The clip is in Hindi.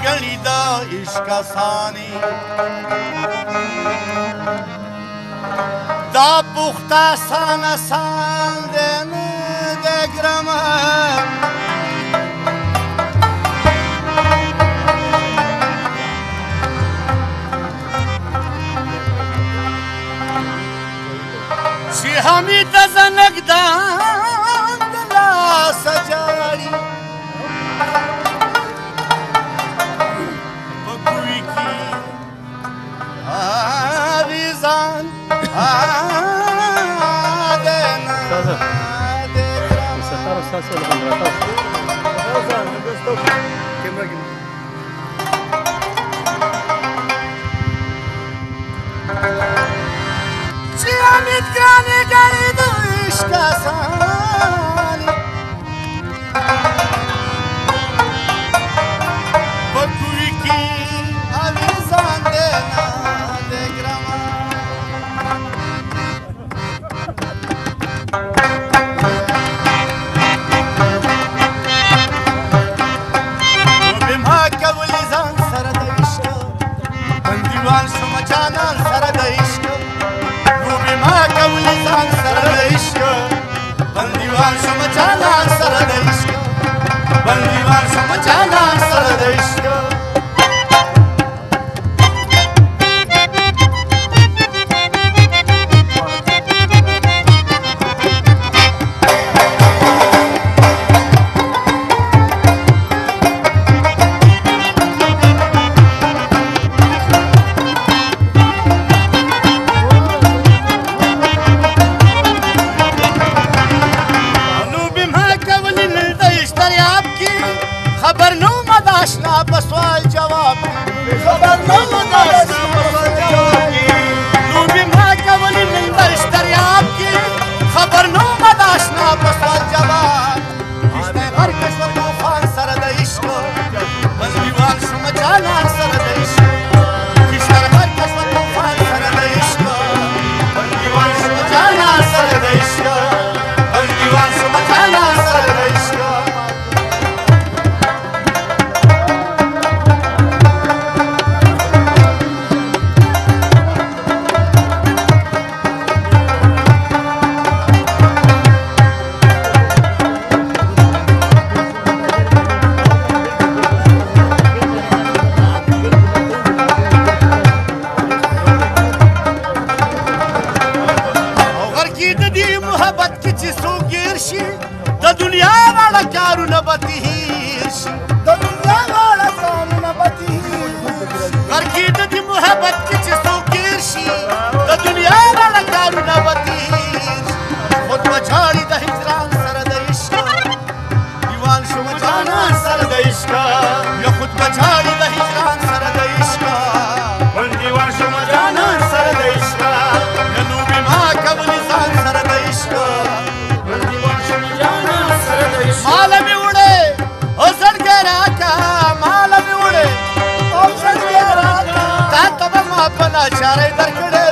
गली दा इश्क सानी दा पुख्ता साना सान देनु दे ग्रामा हमी तनक दांदला सजाड़ी बकुई की आरिजान आदेना आदेना amit gane gane do ishq saani bakuri ki alizan de na de grama wo bima ka alizan sara de ishq bandiwan suma janan sara de ishq बंदीवार समझाना सरद इश्क बंदीवार समझाना सरद इश्क चारे दरकड़े